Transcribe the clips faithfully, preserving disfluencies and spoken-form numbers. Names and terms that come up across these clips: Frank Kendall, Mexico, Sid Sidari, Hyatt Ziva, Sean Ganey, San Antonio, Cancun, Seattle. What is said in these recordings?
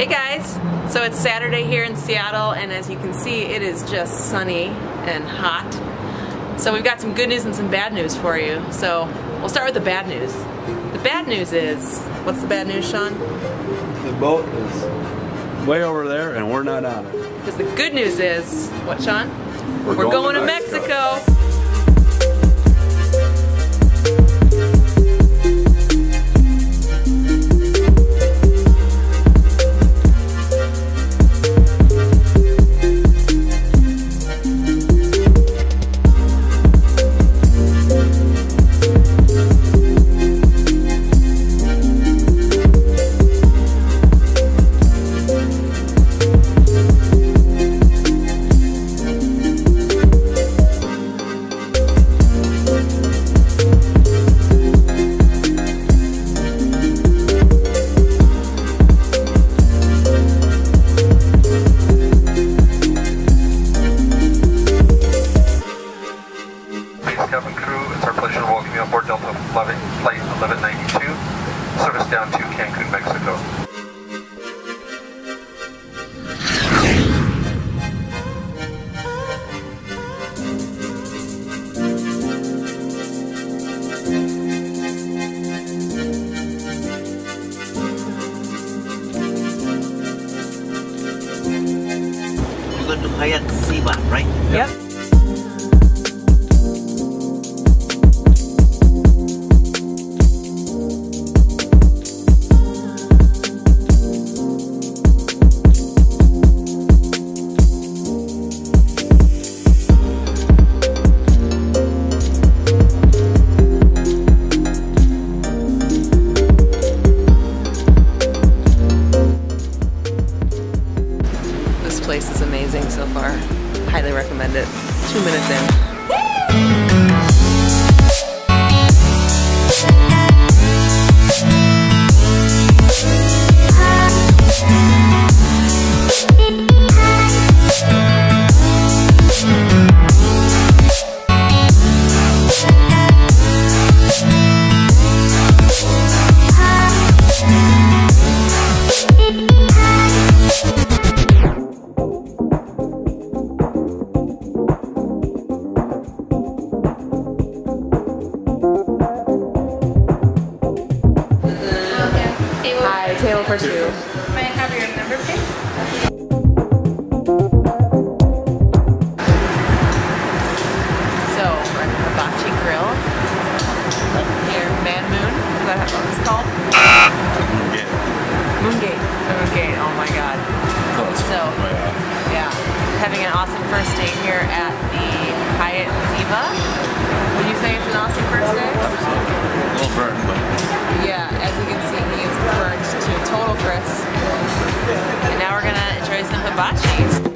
Hey guys, so it's Saturday here in Seattle, and as you can see, it is just sunny and hot. So we've got some good news and some bad news for you. So we'll start with the bad news. The bad news is, what's the bad news, Sean? The boat is way over there and we're not on it. Because the good news is, what, Sean? We're, we're going, going to Mexico. Mexico. Cabin crew, it's our pleasure to welcome you on board Delta Flight eleven ninety-two, service down to Cancun, Mexico. You're going to Hyatt Ziva, right? Yep. yep. This place is amazing so far. Highly recommend it. Two minutes in. Table for two. May I have your number, please? So, we're at the Hibachi Grill near Man Moon. Is that what it's called? Moongate. Moongate. Moongate, oh my god. Close. So, yeah. Having an awesome first day here at the Hyatt Ziva. Would you say it's an awesome first day? Absolutely. A little burnt, but... Yeah, as you can see, he is burnt to total crisp. And now we're gonna enjoy some hibachi.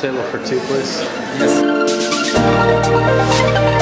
table for two, please. Yes.